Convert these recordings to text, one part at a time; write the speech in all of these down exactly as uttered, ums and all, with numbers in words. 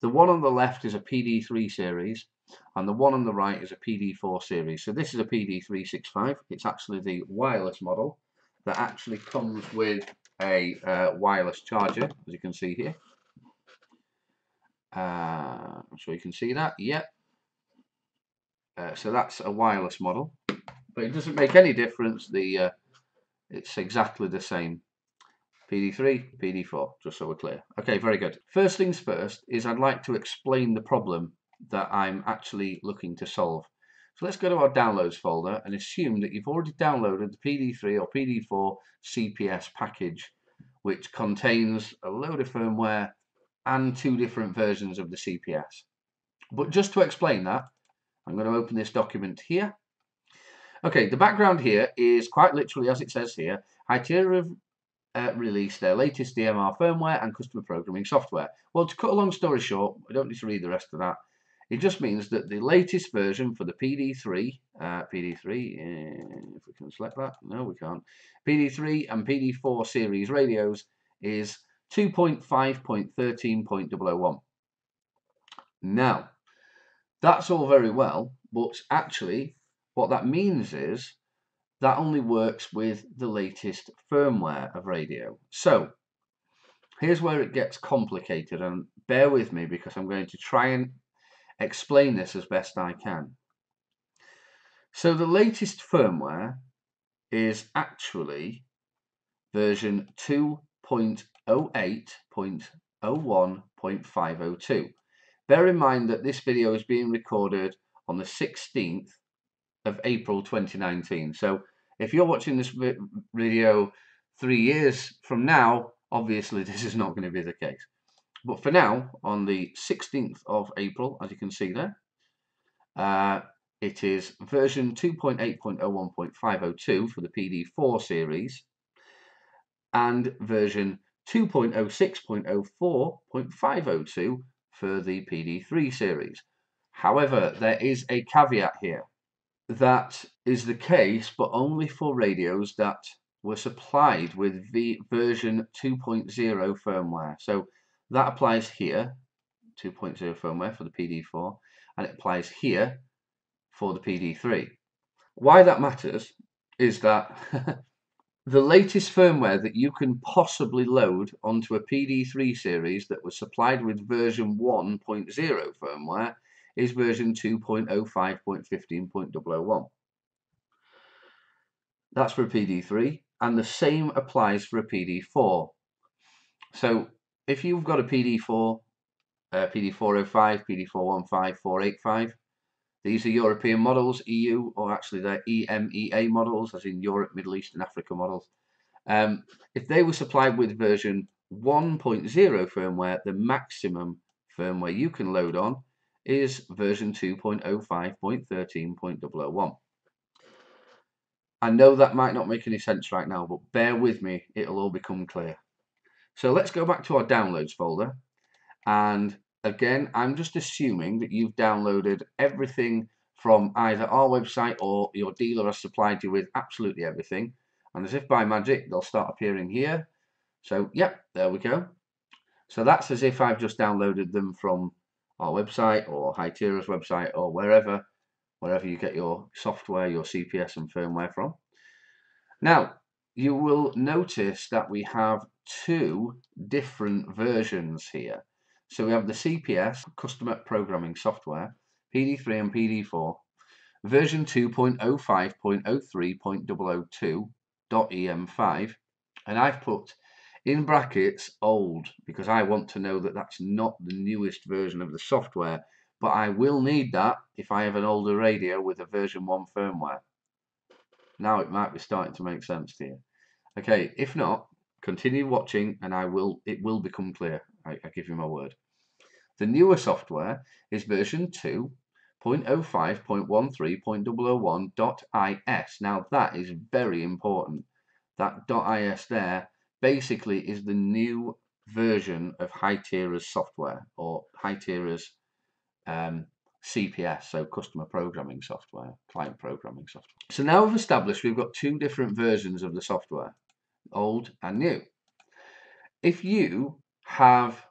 The one on the left is a P D three series, and the one on the right is a P D four series. So this is a P D three sixty-five. It's actually the wireless model that actually comes with a uh, wireless charger, as you can see here. Uh, I'm sure you can see that. Yep. Uh, so that's a wireless model, but it doesn't make any difference. The uh, it's exactly the same. P D three, P D four, just so we're clear. Okay, very good. First things first is I'd like to explain the problem that I'm actually looking to solve. So let's go to our downloads folder and assume that you've already downloaded the P D three or P D four C P S package, which contains a load of firmware and two different versions of the C P S. But just to explain that, I'm going to open this document here. Okay, the background here is quite literally, as it says here, Hytera Uh, released their latest D M R firmware and customer programming software. Well, to cut a long story short, I don't need to read the rest of that. It just means that the latest version for the P D three, uh, P D three, uh, if we can select that, no we can't, P D three and P D four series radios is two point five point thirteen point zero zero one. Now, that's all very well, but actually what that means is that only works with the latest firmware of radio. So here's where it gets complicated, and bear with me because I'm going to try and explain this as best I can. So the latest firmware is actually version two point oh eight point oh one point five oh two. Bear in mind that this video is being recorded on the sixteenth of April twenty nineteen. So if you're watching this video three years from now, obviously this is not going to be the case. But for now, on the sixteenth of April, as you can see there, uh, it is version two point eight point oh one point five oh two for the P D four series and version two point oh six point oh four point five oh two for the P D three series. However, there is a caveat here. That is the case, but only for radios that were supplied with the version two point oh firmware. So that applies here, two point oh firmware for the P D four, and it applies here for the P D three. Why that matters is that the latest firmware that you can possibly load onto a P D three series that was supplied with version one point oh firmware is version two point oh five point fifteen point zero zero one. That's for a P D three, and the same applies for a P D four. So if you've got a P D four, uh, P D four oh five, P D four one five, four eighty-five, these are European models, E U, or actually they're E M E A models, as in Europe, Middle East and Africa models. Um, if they were supplied with version one point oh firmware, the maximum firmware you can load on is version two point oh five point thirteen point zero zero one. I know that might not make any sense right now, but bear with me, it'll all become clear. So let's go back to our downloads folder, and again I'm just assuming that you've downloaded everything from either our website or your dealer has supplied you with absolutely everything, and as if by magic they'll start appearing here. So yep, there we go. So that's as if I've just downloaded them from our website or Hytera's website or wherever, wherever you get your software, your C P S and firmware from. Now, you will notice that we have two different versions here. So we have the C P S, Customer Programming Software, P D three and P D four, version two point oh five point oh three point zero zero two dot E M five, and I've put in brackets old because I want to know that that's not the newest version of the software, but I will need that if I have an older radio with a version one firmware. Now it might be starting to make sense to you. Okay, if not, continue watching and I will it will become clear. I, I give you my word. The newer software is version two point oh five point thirteen point zero zero one dot I S. Now that is very important. That .is there basically is the new version of Hytera's software, or Hytera's um, C P S, so customer programming software, client programming software. So now we've established we've got two different versions of the software, old and new. If you have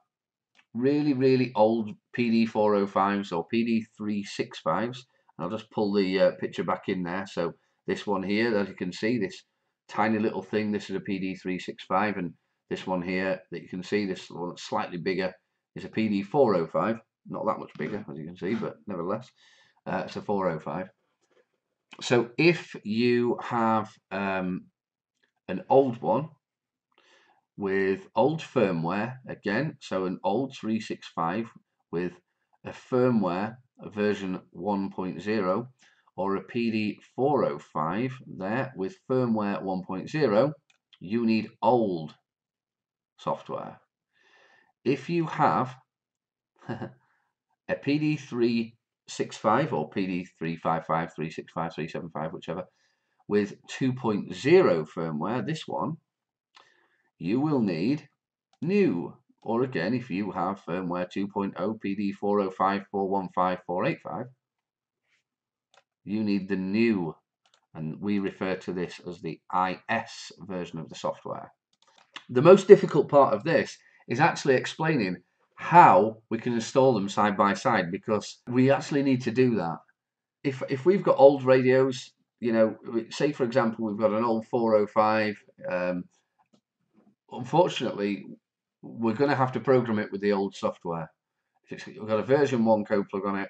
really, really old P D four oh fives or P D three sixty-fives. I'll just pull the uh, picture back in there. So this one here, as you can see, this tiny little thing, this is a P D three sixty-five, and this one here that you can see, this one that's slightly bigger, is a P D four oh five. Not that much bigger, as you can see, but nevertheless, uh, it's a four oh five. So if you have um, an old one with old firmware, again, so an old three sixty-five with a firmware a version one point oh, or a P D four oh five there with firmware one point oh, you need old software. If you have a P D three sixty-five or P D three fifty-five, three sixty-five, three seventy-five, whichever, with two point oh firmware, this one, you will need new. Or again, if you have firmware two point oh, P D four oh five, four one five, four eighty-five, you need the new, and we refer to this as the I S version of the software. The most difficult part of this is actually explaining how we can install them side by side, because we actually need to do that. If, if we've got old radios, you know, say for example, we've got an old four oh five, um, unfortunately, we're going to have to program it with the old software. If it's, we've got a version one code plug on it,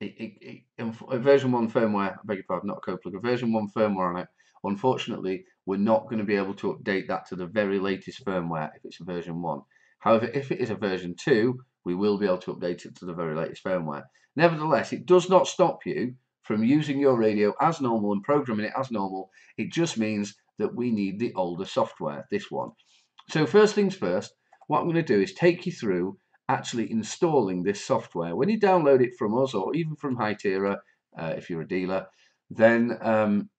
it, it, it a version one firmware, I beg your pardon, not a code plug, a version one firmware on it. Unfortunately, we're not going to be able to update that to the very latest firmware if it's a version one. However, if it is a version two, we will be able to update it to the very latest firmware. Nevertheless, it does not stop you from using your radio as normal and programming it as normal. It just means that we need the older software, this one. So first things first, what I'm going to do is take you through actually installing this software. When you download it from us or even from Hytera, uh, if you're a dealer, then um,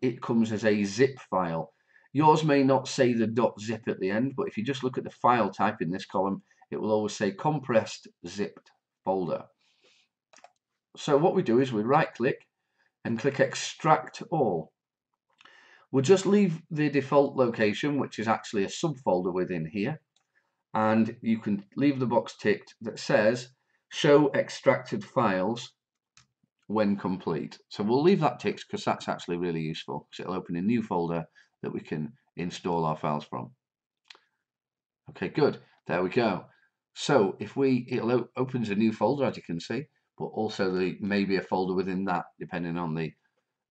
it comes as a zip file. Yours may not say the .zip at the end, but if you just look at the file type in this column, it will always say compressed zipped folder. So what we do is we right click and click extract all. We'll just leave the default location, which is actually a subfolder within here. And you can leave the box ticked that says show extracted files when complete. So we'll leave that ticked because that's actually really useful, because it'll open a new folder that we can install our files from. Okay, good. There we go. So if we, it opens a new folder, as you can see, but also the, maybe a folder within that, depending on the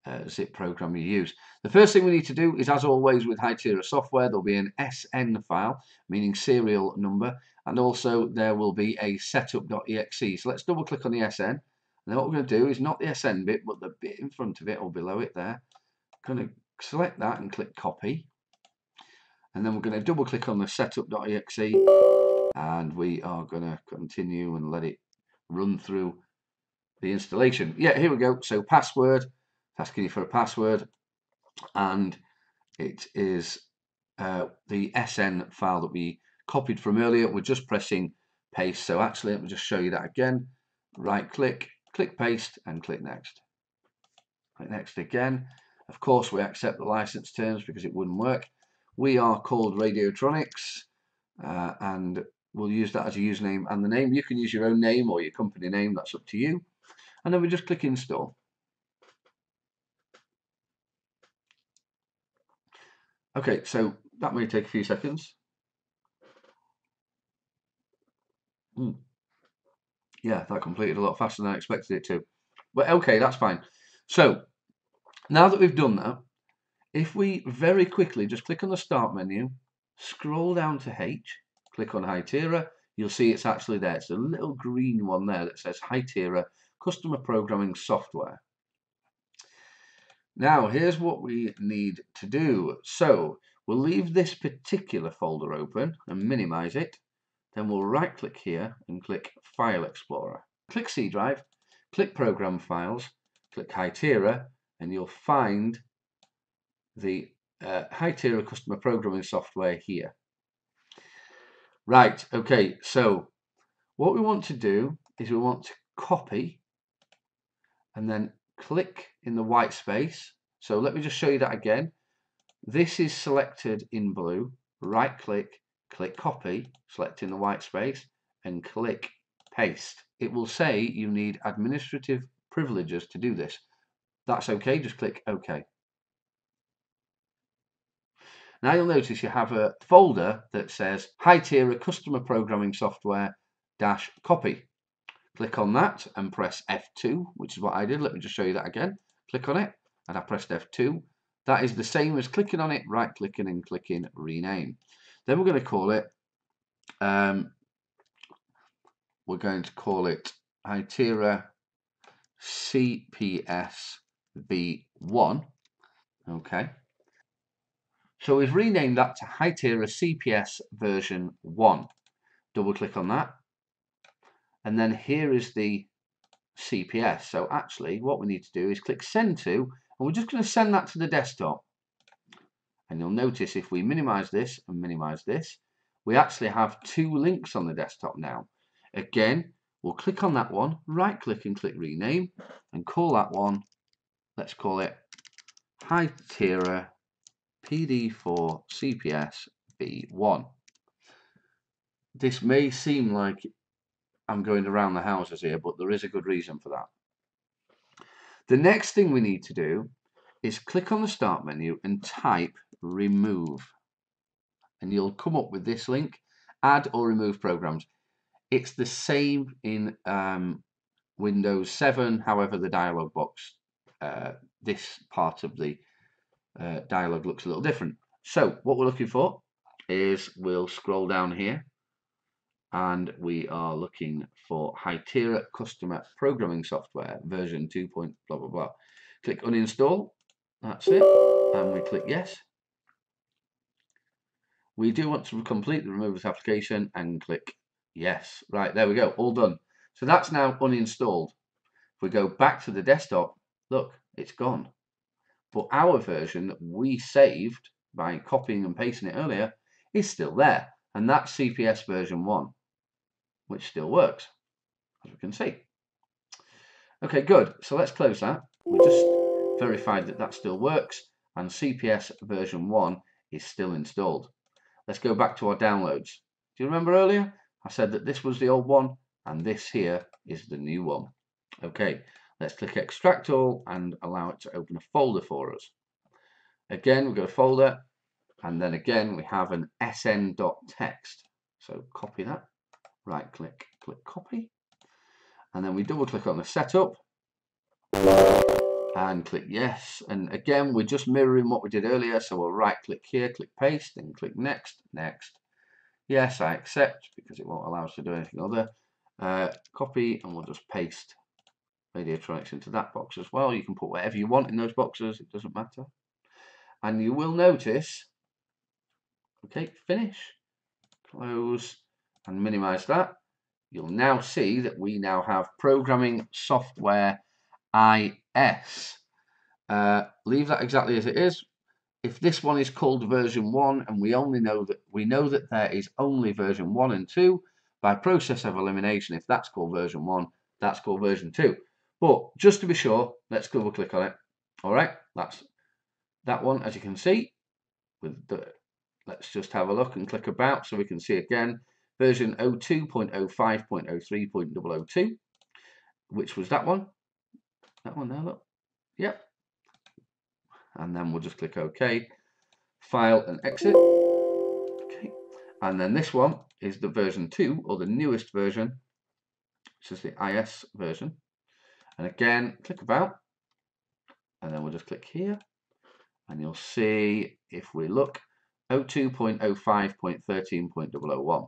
Uh, zip program you use. The first thing we need to do is, as always with Hytera software, there'll be an S N file, meaning serial number, and also there will be a setup.exe. So let's double click on the S N, and then what we're going to do is not the S N bit, but the bit in front of it or below it there. I'm going to select that and click copy, and then we're going to double click on the setup.exe, and we are going to continue and let it run through the installation. Yeah, here we go. So password, asking you for a password, and it is uh, the S N file that we copied from earlier. We're just pressing paste. So actually, let me just show you that again. Right click, click paste, and click next. Click next again. Of course, we accept the license terms because it wouldn't work. We are called Radiotronics, uh, and we'll use that as a username and the name. You can use your own name or your company name, that's up to you. And then we just click install. Okay, so that may take a few seconds. Mm. Yeah, that completed a lot faster than I expected it to. But okay, that's fine. So, now that we've done that, if we very quickly just click on the Start menu, scroll down to H, click on Hytera, you'll see it's actually there. It's a little green one there that says Hytera Customer Programming Software. Now, here's what we need to do. So, we'll leave this particular folder open and minimize it. Then we'll right click here and click File Explorer. Click C Drive, click Program Files, click Hytera, and you'll find the uh, Hytera Customer Programming Software here. Right, okay, so what we want to do is we want to copy and then click in the white space. So let me just show you that again. This is selected in blue. Right click, click copy, selecting the white space, and click paste, it will say you need administrative privileges to do this. That's okay, just click OK. Now you'll notice you have a folder that says Hytera Customer Programming Software dash copy. Click on that and press F two, which is what I did. Let me just show you that again. Click on it and I pressed F two. That is the same as clicking on it, right clicking and clicking rename. Then we're going to call it um, we're going to call it Hytera C P S V one. Okay, so we've renamed that to Hytera C P S version one. Double click on that, and then here is the C P S. So actually what we need to do is click send to, and we're just going to send that to the desktop. And you'll notice if we minimize this and minimize this, we actually have two links on the desktop now. Again, we'll click on that one, right click and click rename, and call that one, let's call it Hytera P D four C P S V one. This may seem like I'm going around the houses here, but there is a good reason for that. The next thing we need to do is click on the start menu and type remove, and you'll come up with this link, add or remove programs. It's the same in um, Windows seven, however the dialog box, uh, this part of the uh, dialog looks a little different. So what we're looking for is, we'll scroll down here, and we are looking for Hytera Customer Programming Software version two. Blah blah blah. Click uninstall. That's it, and we click yes. We do want to complete the remove this application and click yes. Right, there we go, all done. So that's now uninstalled. If we go back to the desktop, look, it's gone. But our version that we saved by copying and pasting it earlier is still there, and that's C P S version one, which still works, as we can see. Okay, good. So let's close that. We just verified that that still works, and C P S version one is still installed. Let's go back to our downloads. Do you remember earlier? I said that this was the old one, and this here is the new one. Okay, let's click extract all and allow it to open a folder for us. Again, we go to folder, and then again we have an S N dot text. So copy that, right click, click copy, and then we double click on the setup and click yes. And again, we're just mirroring what we did earlier, so we'll right click here, click paste, and click next, next. Yes, I accept, because it won't allow us to do anything other. Uh, copy, and we'll just paste Radiotronics into that box as well. You can put whatever you want in those boxes, it doesn't matter. And you will notice, okay, finish, close, and minimize that. You'll now see that we now have programming software I S. Uh, leave that exactly as it is. If this one is called version one, and we only know that we know that there is only version one and two, by process of elimination, if that's called version one, that's called version two. But just to be sure, let's double click on it. All right, that's that one, as you can see. With the, let's just have a look and click about so we can see again version oh two point oh five point oh three point oh oh two, which was that one. That one there, look. Yep. And then we'll just click OK, file and exit. Okay, and then this one is the version two, or the newest version, which is the I S version. And again, click about, and then we'll just click here, and you'll see if we look oh two point oh five point one three point oh oh one.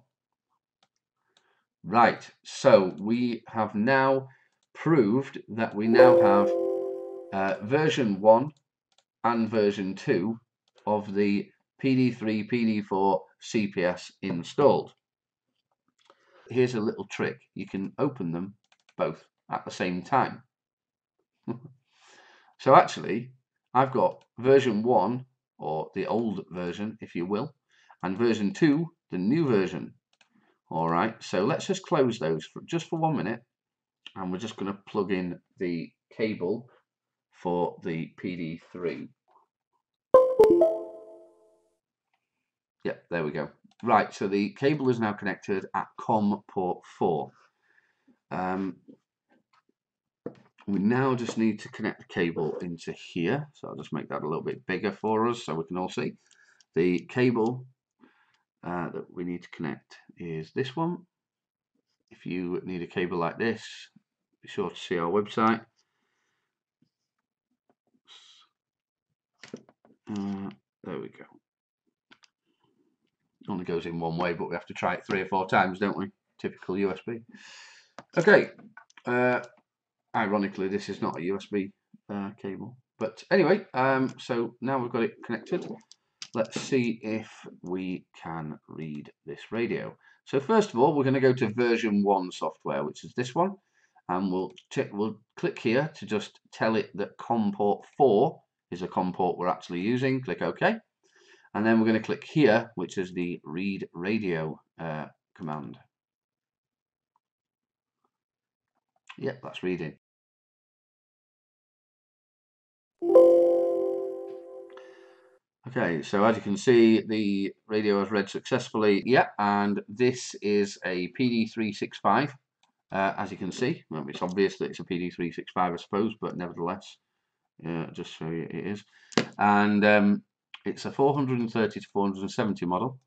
Right, so we have now proved that we now have uh, version one and version two of the P D three P D four C P S installed. Here's a little trick: you can open them both at the same time. So actually I've got version one, or the old version if you will, and version two, the new version. All right, so let's just close those for just for one minute, and we're just going to plug in the cable for the P D three. Yep, there we go. Right, so the cable is now connected at COM port four. Um, we now just need to connect the cable into here. So I'll just make that a little bit bigger for us so we can all see. The cable uh, that we need to connect is this one. If you need a cable like this, be sure to see our website. Uh, there we go. Only goes in one way, but we have to try it three or four times, don't we? Typical U S B. Okay. Uh, ironically, this is not a U S B uh, cable. But anyway, um, so now we've got it connected. Let's see if we can read this radio. So first of all, we're going to go to version one software, which is this one. And we'll, we'll click here to just tell it that COM port four is the COM port we're actually using. Click OK. And then we're going to click here, which is the read radio uh, command. Yep, that's reading. Okay, so as you can see, the radio has read successfully. Yep, and this is a P D three sixty-five, uh, as you can see. Well, it's obvious that it's a P D three sixty-five, I suppose, but nevertheless, uh, just so it is. And um, it's a four thirty to four seventy model,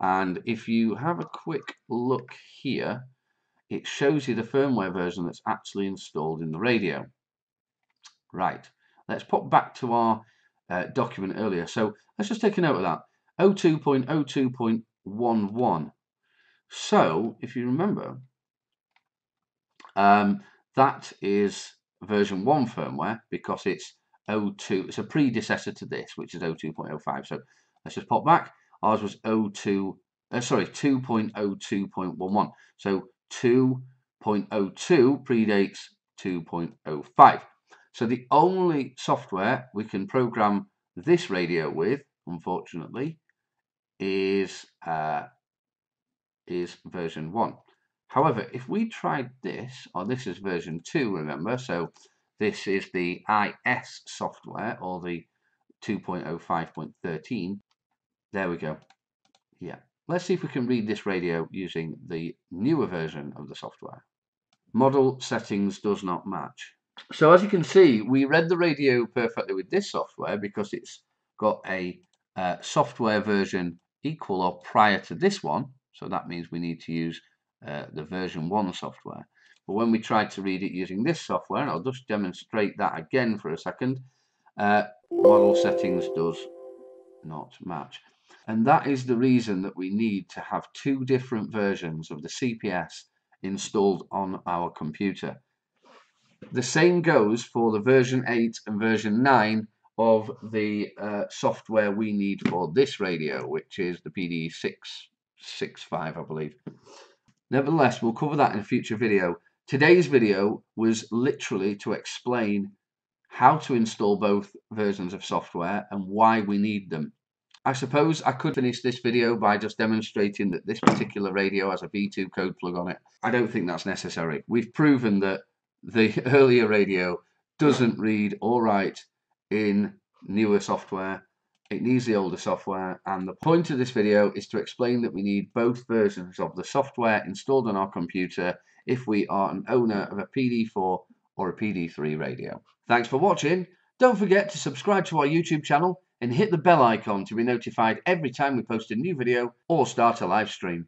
and if you have a quick look here, it shows you the firmware version that's actually installed in the radio. Right, let's pop back to our uh, document earlier. So let's just take a note of that, oh two point oh two point eleven. So if you remember, um, that is version one firmware, because it's oh two, it's a predecessor to this, which is oh two point oh five. So let's just pop back. Ours was oh two, uh, sorry, two point oh two point eleven. So two point oh two predates two point oh five. So the only software we can program this radio with, unfortunately, is uh, is version one. However, if we tried this, or this is version two, remember, so this is the I S software, or the two point oh five point thirteen. There we go. Yeah. Let's see if we can read this radio using the newer version of the software. Model settings does not match. So as you can see, we read the radio perfectly with this software because it's got a uh, software version equal or prior to this one. So that means we need to use uh, the version one software. But when we tried to read it using this software, and I'll just demonstrate that again for a second, uh, model settings does not match. And that is the reason that we need to have two different versions of the C P S installed on our computer. The same goes for the version eight and version nine of the uh, software we need for this radio, which is the P D six sixty-five, I believe. Nevertheless, we'll cover that in a future video. Today's video was literally to explain how to install both versions of software and why we need them. I suppose I could finish this video by just demonstrating that this particular radio has a B two code plug on it. I don't think that's necessary. We've proven that the earlier radio doesn't read or write in newer software. It needs the older software, and the point of this video is to explain that we need both versions of the software installed on our computer if we are an owner of a P D four or a P D three radio. Thanks for watching. Don't forget to subscribe to our YouTube channel and hit the bell icon to be notified every time we post a new video or start a live stream.